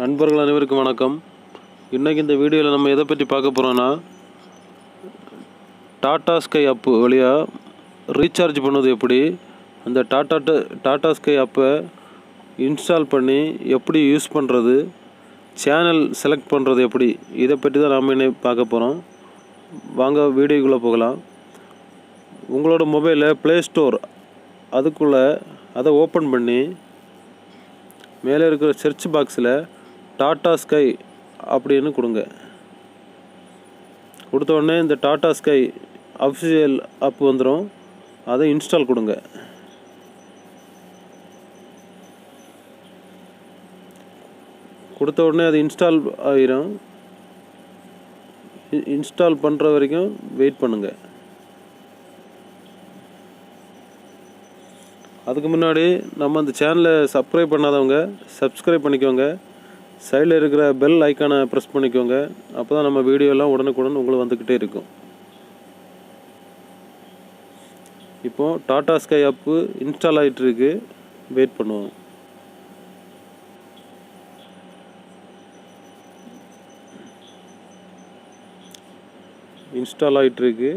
நண்பர்கள் அனைவருக்கும் வணக்கம். இன்றைக்கி இந்த வீடியோவில் நம்ம எதை பற்றி பார்க்க போகிறோன்னா, டாடா ஸ்கை ஆப் வழியாக ரீசார்ஜ் பண்ணது எப்படி, அந்த டாடா ஸ்கை ஆப்பை இன்ஸ்டால் பண்ணி எப்படி யூஸ் பண்ணுறது, சேனல் செலக்ட் பண்ணுறது எப்படி, இதை பற்றி தான் நாம் இன்னும் பார்க்க போகிறோம். வாங்க வீடியோக்குள்ளே போகலாம். உங்களோட மொபைலில் ப்ளே ஸ்டோர் அதுக்குள்ளே அதை ஓப்பன் பண்ணி மேலே இருக்கிற சர்ச் பாக்ஸில் டாடா ஸ்கை அப்படின்னு கொடுங்க. கொடுத்த உடனே இந்த டாடா ஸ்கை அஃபிஷியல் ஆப் வந்துடும். அதை இன்ஸ்டால் கொடுங்க. கொடுத்த உடனே அது இன்ஸ்டால் ஆகிரும். இன்ஸ்டால் பண்ணுற வரைக்கும் வெயிட் பண்ணுங்கள். அதுக்கு முன்னாடி நம்ம அந்த சேனலை சப்ஸ்கிரைப் பண்ணாதவங்க சப்ஸ்கிரைப் பண்ணிக்கோங்க. சைடில் இருக்கிற பெல் ஐக்கானை ப்ரெஸ் பண்ணிக்கோங்க. அப்போ தான் நம்ம வீடியோலாம் உடனுக்குடன் உங்களுக்கு வந்துக்கிட்டே இருக்கும். இப்போது டாடா ஸ்கை ஆப்பு இன்ஸ்டால் ஆகிட்டுருக்கு. வெயிட் பண்ணுவோம். இன்ஸ்டால் ஆகிட்டுருக்கு.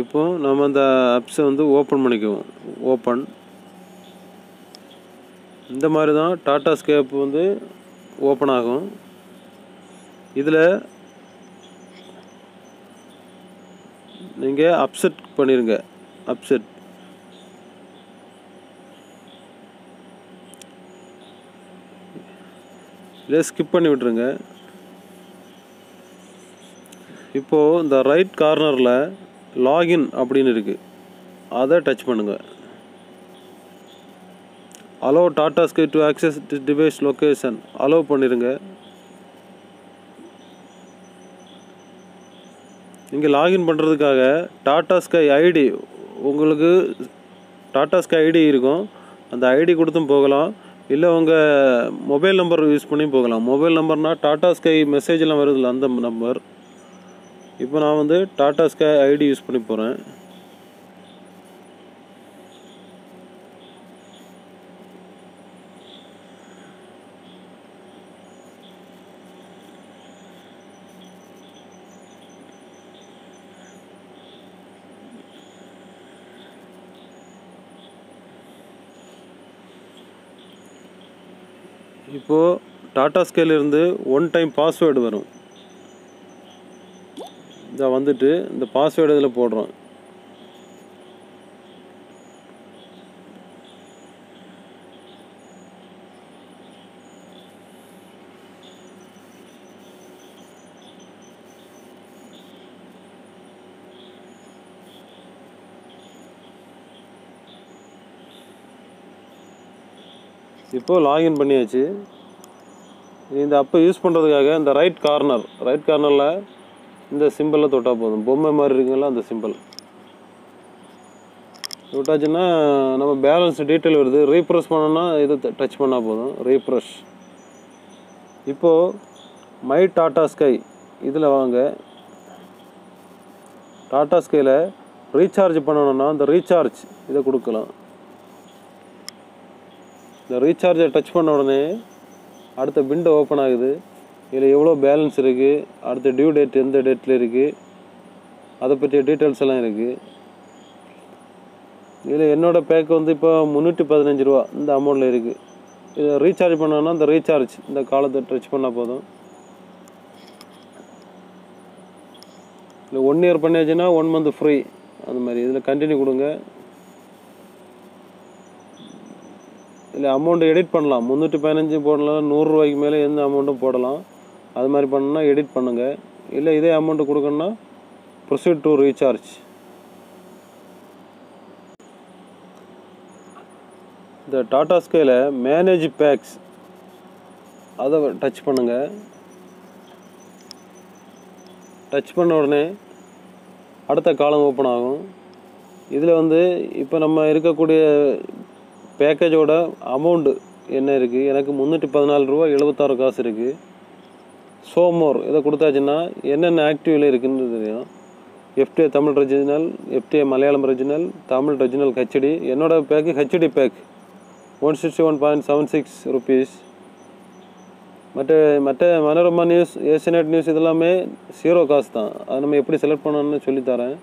இப்போ நம்ம அந்த ஆப்ஸை ஓப்பன் பண்ணிக்குவோம். ஓப்பன் இந்த மாதிரி தான் டாடா ஸ்கை ஆப் ஓப்பன் ஆகும். இதில் நீங்கள் அப்செட் பண்ணிடுங்க. அப்செட் இல்லை ஸ்கிப் பண்ணி விட்டுருங்க. இப்போது இந்த ரைட் கார்னரில் லாகின் அப்படின்னு இருக்குது. அதை டச் பண்ணுங்கள். Allow Tata Sky to access device location allow பண்ணிடுங்க. நீங்கள் லாகின் பண்ணுறதுக்காக டாடா ஸ்கை ஐடி, உங்களுக்கு டாடா ஸ்கை ஐடி இருக்கும், அந்த ஐடி கொடுத்தும் போகலாம். இல்லை உங்கள் மொபைல் நம்பர் யூஸ் பண்ணியும் போகலாம். மொபைல் நம்பர்னால் டாடா ஸ்கை மெசேஜெலாம் வருதுல்ல, அந்த நம்பர். இப்போ நான் டாடா ஸ்கை ஐடி யூஸ் பண்ணி போகிறேன். இப்போது டாடா ஸ்கைலேருந்து ஒன் டைம் பாஸ்வேர்டு வரும். இதை இந்த பாஸ்வேர்டு இதில் போடுறோம். இப்போது லாகின் பண்ணியாச்சு. இந்த அப்போ யூஸ் பண்ணுறதுக்காக இந்த ரைட் கார்னரில் இந்த சிம்பிளில் தொட்டால் போதும். பொம்மை மாதிரி இருக்குங்களா, அந்த சிம்பிள் தொட்டாச்சுன்னா நம்ம பேலன்ஸ் டீட்டெயில் வருது. ரீப்ரெஷ் பண்ணோன்னா இதை டச் பண்ணால் போதும். ரீப்ரெஷ். இப்போது மை டாடா ஸ்கை இதில் வாங்க. டாடா ஸ்கையில் ரீசார்ஜ் பண்ணணும்னா இந்த ரீசார்ஜ் இதை கொடுக்கலாம். இந்த ரீசார்ஜை டச் பண்ண உடனே அடுத்த விண்டோ ஓப்பன் ஆகுது. இதில் எவ்வளோ பேலன்ஸ் இருக்குது, அடுத்த டியூ டேட் எந்த டேட்டில் இருக்குது, அதை பற்றிய டீட்டெயில்ஸ் எல்லாம் இருக்குது. இதில் என்னோடய பேக் இப்போ 315 ரூபா இந்த அமௌண்ட்டில் இருக்குது. இதை ரீசார்ஜ் பண்ணோன்னா இந்த ரீசார்ஜ் இந்த காலத்தை டச் பண்ணால் போதும். இல்லை 1 இயர் பண்ணியாச்சுன்னா 1 மந்த் ஃப்ரீ, அந்த மாதிரி. இதில் கண்டினியூ கொடுங்க. இல்லை அமௌண்ட்டு எடிட் பண்ணலாம். 315 போடலாம். 100 ரூபாய்க்கு மேலே எந்த அமௌண்ட்டும் போடலாம். அது மாதிரி பண்ணணுன்னா எடிட் பண்ணுங்கள். இல்லை இதே அமௌண்ட்டு கொடுக்கணுன்னா ப்ரொசீட் டு ரீசார்ஜ். இந்த டாடா ஸ்கையில் மேனேஜ் பேக்ஸ் அதை டச் பண்ணுங்கள். டச் பண்ண உடனே அடுத்த காலம் ஓப்பன் ஆகும். இதில் இப்போ நம்ம இருக்கக்கூடிய பேக்கேஜோட அமௌண்ட்டு என்ன இருக்குது எனக்கு 314 ரூபா 76 காசு இருக்குது. சோமோர் இதை கொடுத்தாச்சுன்னா என்னென்ன ஆக்டிவில் இருக்குதுன்னு தெரியும். FTA Tamil original, FTA Malayalam original, Tamil original HD. என்னோடய பேக்கு ஹெச்டி பேக் 161.76 rupees. மற்ற மனோரமா நியூஸ், ஏஷியநெட் நியூஸ் இதெல்லாமே 0 காசு தான். அது நம்ம எப்படி செலக்ட் பண்ணணும்னு சொல்லித்தரேன்.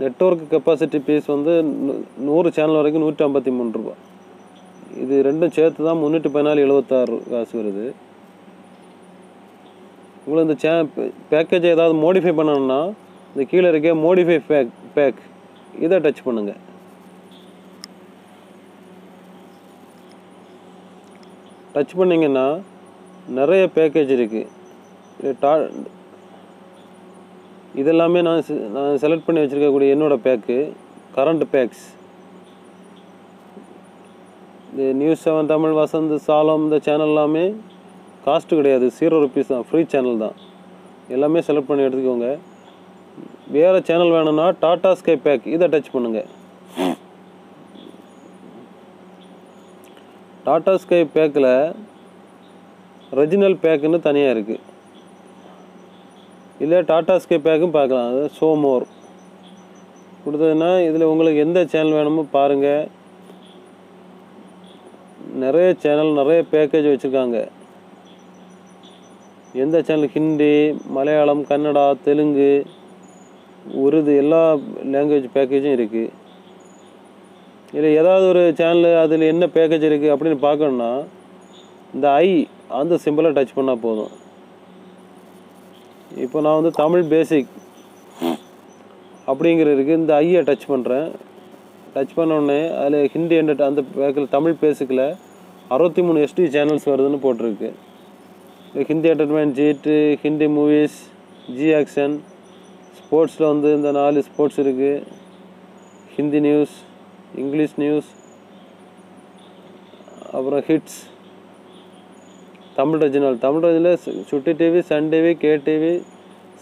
நெட்வொர்க் கெப்பாசிட்டி பீஸ் வந்து 100 சேனல் வரைக்கும் 153 ரூபா. இது ரெண்டும் சேர்த்து தான் 314.76 காசு வருது. உங்களுக்கு இந்த பேக்கேஜை ஏதாவது மோடிஃபை பண்ணணும்னா இந்த கீழே இருக்க மோடிஃபை பேக் இதை டச் பண்ணுங்கள். டச் பண்ணிங்கன்னா நிறைய பேக்கேஜ் இருக்குது. இதெல்லாமே நான் செலக்ட் பண்ணி வச்சுருக்கக்கூடிய என்னோடய பேக்கு கரண்ட் பேக்ஸ். இந்த நியூஸ் 7 தமிழ், வசந்த், சாலம் இந்த சேனல் எல்லாமே காஸ்ட்டு கிடையாது, 0 rupees தான், ஃப்ரீ சேனல் தான். எல்லாமே செலக்ட் பண்ணி எடுத்துக்கோங்க. வேறு சேனல் வேணும்னா டாடா ஸ்கை பேக் இதை டச் பண்ணுங்கள். டாடா ஸ்கை பேக்கில் ஒரிஜினல் பேக்குன்னு தனியாக இருக்குது. இல்லை டாடா ஸ்கை பேக்கும் பார்க்கலாம். அது சோமோர் கொடுத்ததுன்னா இதில் உங்களுக்கு எந்த சேனல் வேணுமோ பாருங்கள். நிறைய சேனல் நிறைய பேக்கேஜ் வச்சுருக்காங்க. எந்த சேனல் ஹிந்தி, மலையாளம், கன்னடா, தெலுங்கு, உருது எல்லா லாங்குவேஜ் பேக்கேஜும் இருக்குது. இல்லை ஏதாவது ஒரு சேனல் அதில் என்ன பேக்கேஜ் இருக்குது அப்படின்னு பார்க்கணுன்னா இந்த அந்த சிம்பிளை டச் பண்ணால் போதும். இப்போ நான் வந்து தமிழ் பேசிக் அப்படிங்கிற இருக்குது, இந்த ஐயை டச் பண்ணுறேன். டச் பண்ணோடனே அதில் ஹிந்தி அண்ட் அந்த பேக்கில் தமிழ் பேசிக்கில் 63 SD சேனல்ஸ் வருதுன்னு போட்டிருக்கு. ஹிந்தி என்டர்டைன்மெண்ட், ஜிட்டு, ஹிந்தி மூவிஸ், ஜி ஆக்ஷன், ஸ்போர்ட்ஸில் வந்து இந்த 4 ஸ்போர்ட்ஸ் இருக்குது, ஹிந்தி நியூஸ், இங்கிலீஷ் நியூஸ், அப்புறம் hits, Tamil original. Tamil original Chutti TV, Sun TV, K TV,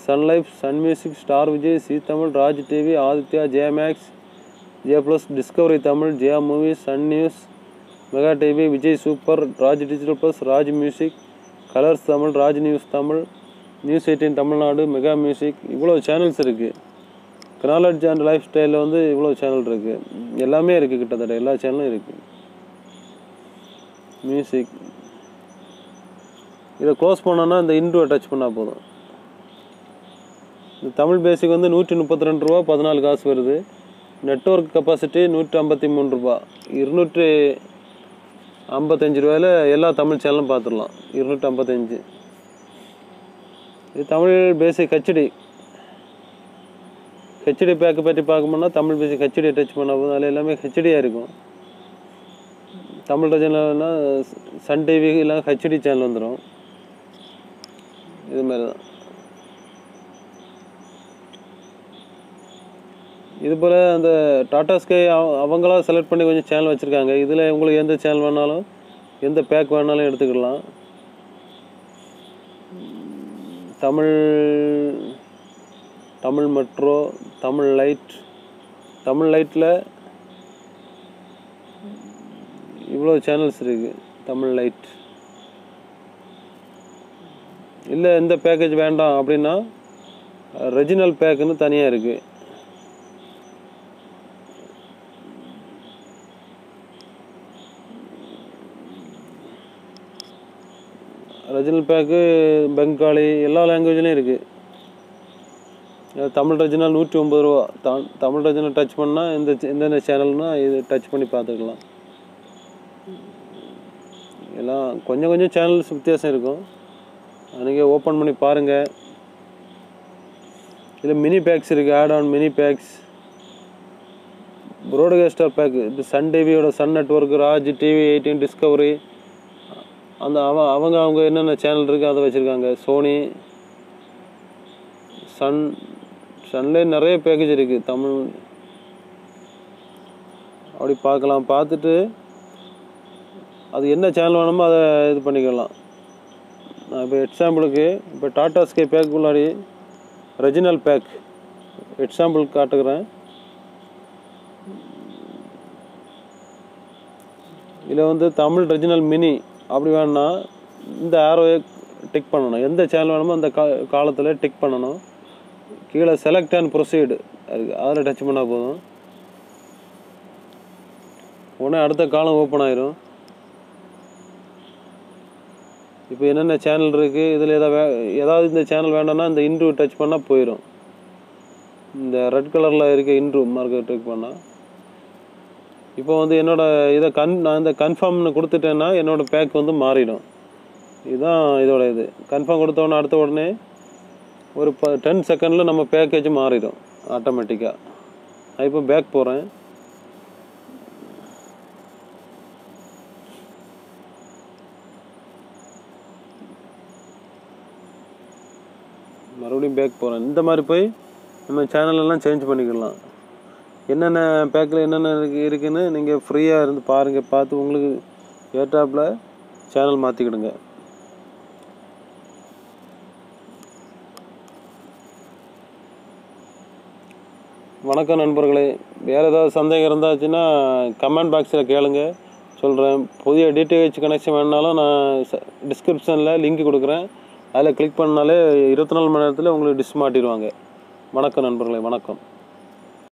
Sun Life, Sun Music, Star Vijay, C Tamil, Raj TV, Aditya, J Max, J Plus, Discovery Tamil, J Movies, Sun News, Mega TV, Vijay super, Raj digital plus, Raj music, Colors Tamil, Raj news Tamil, News 18 Tamil Nadu, Mega music, இவ்வளோ channels இருக்குது. Knowledge and life ஸ்டைலில் வந்து இவ்வளோ channel இருக்குது. எல்லாமே இருக்குது, கிட்டத்தட்ட எல்லா சேனலும் இருக்குது. மியூசிக் இதை க்ளோஸ் பண்ணோன்னா இந்த இன்ட்ரோ டச் பண்ணால் போதும். இந்த தமிழ் பேசிக் வந்து 132 ரூபா 14 காசு வருது. நெட்வொர்க் கெப்பாசிட்டி 153 ரூபா. 255 ரூபாயில் எல்லா தமிழ் சேனலும் பார்த்துடலாம். 255 இது தமிழ் பேசிக் ஹெச்டி. ஹெச்டி பேக்கை பற்றி பார்க்கணும்னா தமிழ் பேசிக் ஹெச்டியை டச் பண்ண போதும். அதில் எல்லாமே ஹெச்டியாக இருக்கும். தமிழ் சேனல்னா சன் டிவி எல்லாம் ஹெச்டி சேனல் வந்துடும். இதுமாதிரி தான் இதுபோல் அந்த டாடா ஸ்கை அவங்களாம் செலக்ட் பண்ணி கொஞ்சம் சேனல் வச்சுருக்காங்க. இதில் உங்களுக்கு எந்த சேனல் வேணாலும் எந்த பேக் வேணாலும் எடுத்துக்கிடலாம். Tamil, Tamil metro, Tamil light. தமிழ் லைட்டில் இவ்வளோ சேனல்ஸ் இருக்குது. தமிழ் லைட் இல்லை இந்த பேக்கேஜ் வேண்டாம் அப்படின்னா ஒரிஜினல் பேக்குன்னு தனியாக இருக்குது. ஒரிஜினல் பேக்கு பெங்காலி எல்லா லாங்குவேஜ்லையும் இருக்குது. தமிழ் ஒரிஜினல் 109 ரூபா. தமிழ் ஒரிஜினல் டச் பண்ணால் எந்தெந்த சேனல்னால் இது டச் பண்ணி பார்த்துக்கலாம். எல்லாம் கொஞ்சம் கொஞ்சம் சேனல்ஸ் வித்தியாசம் இருக்கும். நீங்கள் ஓப்பன் பண்ணி பாருங்கள். இதில் மினி பேக்ஸ் இருக்குது, add on mini packs, broadcaster pack. இது சன் டிவியோட Sun network, Raj TV 18, Discovery, அந்த அவங்க என்னென்ன சேனல் இருக்குது அதை வச்சுருக்காங்க. சோனி, சன்லே நிறைய பேக்கேஜ் இருக்குது. தமிழ் அப்படி பார்க்கலாம். பார்த்துட்டு அது என்ன சேனல் வேணுமோ அதை இது பண்ணிக்கலாம். நான் இப்போ எக்ஸாம்பிளுக்கு இப்போ டாடா ஸ்கை பேக் உள்ளாடி ஒரிஜினல் பேக் எக்ஸாம்பிளுக்கு காட்டுக்கிறேன். This Tamil regional mini. Now, இந்த arrow tick பண்ணனும் எந்த சேனல் வேணுமோ அந்த காலத்துல டிக் பண்ணனும் கீழ select and proceed அதல டச் பண்ணா போதும் உடனே அடுத்த காலம் ஓபன் ஆயிடும் இப்போ என்னென்ன சேனல் இருக்கு இதுல ஏதாவது இந்த சேனல் வேண்டாம்னா இந்த intro டச் பண்ணா போயிடும் இந்த red கலர்ல இருக்க intro மார்க்க டிக் பண்ணா இப்போ வந்து என்னோட இத நான் இந்த confirm னு கொடுத்துட்டேன்னா என்னோட பேக் வந்து மாறிடும் இதான் இதோட இது கன்ஃபார்ம் கொடுத்தவன அடுத்த உடனே ஒரு 10 செகண்ட்ல நம்ம பேக்கேஜ் மாறிடும் ஆட்டோமேட்டிக்கா நான் இப்போ பேக் போறேன் மறுபடியும் பேக் போறேன் இந்த மாதிரி போய் நம்ம சேனல் எல்லாம் சேஞ்ச் பண்ணிக்கலாம் என்னென்ன பேக்ல என்னென்ன இருக்குன்னு நீங்க ஃப்ரீயா இருந்து பாருங்க பார்த்து உங்களுக்கு ஏடாப்ல சேனல் மாத்திடுங்க வணக்கம் நண்பர்களே வேற ஏதாவது சந்தேகம் இருந்தாச்சுன்னா கமெண்ட் பாக்ஸ்ல கேளுங்க சொல்றேன் புதிய டிடிஹெச் கனெக்ஷன் வேணும்னாலும் நான் டிஸ்கிரிப்ஷன்ல லிங்க் கொடுக்கிறேன் அதுல கிளிக் பண்ணாலே 24 மணி நேரத்துல உங்களுக்கு டிஷ் மாட்டிடுவாங்க வணக்கம் நண்பர்களே வணக்கம்